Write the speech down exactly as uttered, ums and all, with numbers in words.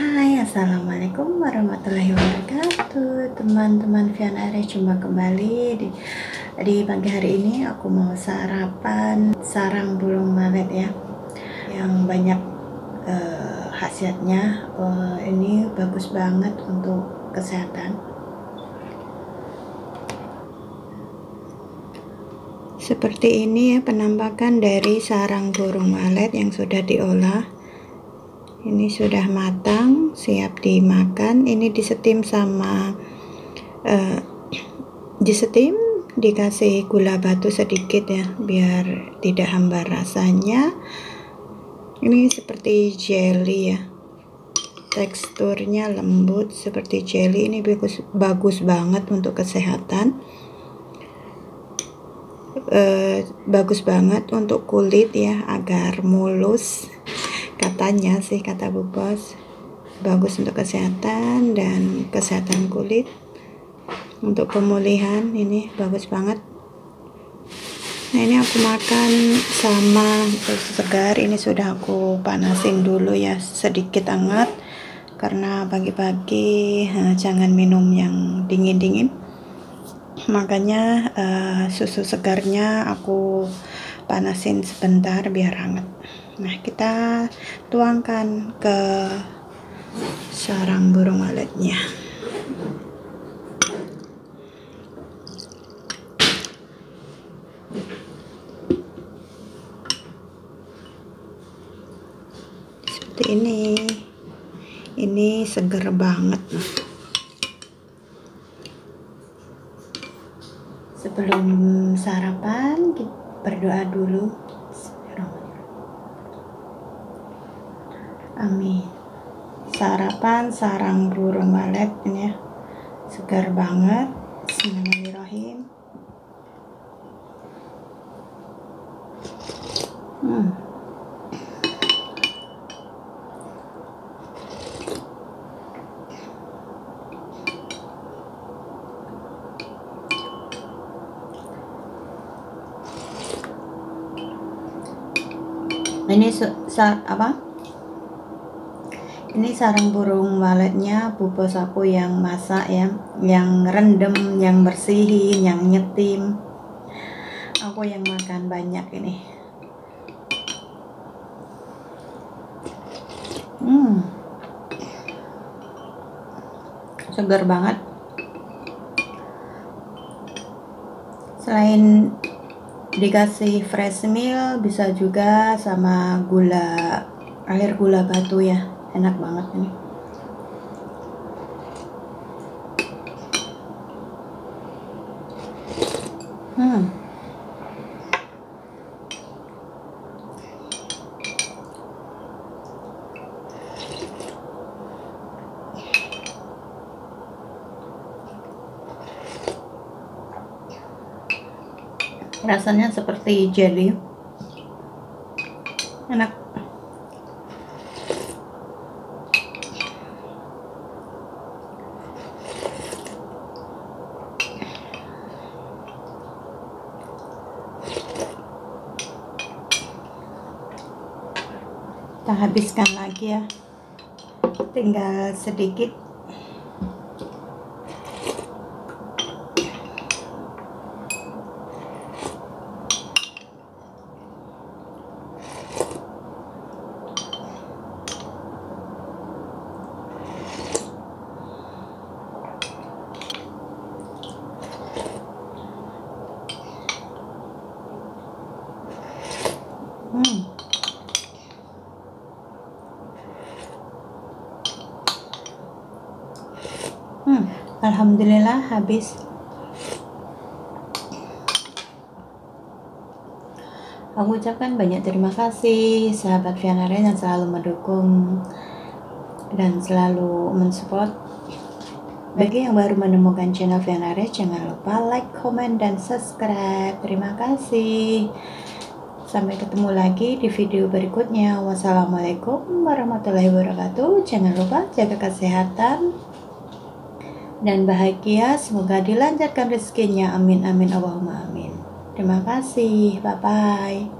Hai, assalamualaikum warahmatullahi wabarakatuh. Teman-teman Vian Aries, jumpa kembali di, di pagi hari ini. Aku mau sarapan sarang burung walet ya, yang banyak eh, khasiatnya. eh, Ini bagus banget untuk kesehatan. Seperti ini ya penampakan dari sarang burung walet yang sudah diolah. Ini sudah matang, siap dimakan. Ini disetim sama eh, disetim dikasih gula batu sedikit ya, biar tidak hambar rasanya. Ini seperti jelly ya, teksturnya lembut seperti jelly. Ini bagus, bagus banget untuk kesehatan. Eh, bagus banget untuk kulit ya, agar mulus. Katanya sih, kata Bu Bos, bagus untuk kesehatan dan kesehatan kulit. Untuk pemulihan ini bagus banget. Nah, ini aku makan sama segar. Ini sudah aku panasin dulu ya, sedikit hangat, karena pagi-pagi eh, jangan minum yang dingin-dingin. Makanya eh, susu segarnya aku panasin sebentar biar hangat. Nah, kita tuangkan ke sarang burung waletnya. Seperti ini. Ini seger banget. Sebelum sarapan, kita berdoa dulu. Amin. Sarapan sarang burung walet ini ya, segar banget. Bismillahirrahmanirrahim. hmm. Ini saat apa? Ini sarang burung waletnya Bu Bos aku yang masak ya, yang rendem, yang bersihin, yang nyetim. Aku yang makan banyak ini. Hmm. Segar banget. Selain dikasih fresh meal, bisa juga sama gula, air gula batu ya. Enak banget ini. Hmm. Rasanya seperti jelly. Enak. Kita habiskan lagi ya, tinggal sedikit. hmm Hmm, alhamdulillah habis. Aku ucapkan banyak terima kasih sahabat Vian Aries yang selalu mendukung dan selalu mensupport. Bagi yang baru menemukan channel Vian Aries, jangan lupa like, comment, dan subscribe. Terima kasih. Sampai ketemu lagi di video berikutnya. Wassalamualaikum warahmatullahi wabarakatuh. Jangan lupa jaga kesehatan dan bahagia, semoga dilancarkan rezekinya. Amin amin Allahumma amin. Terima kasih. Bye bye.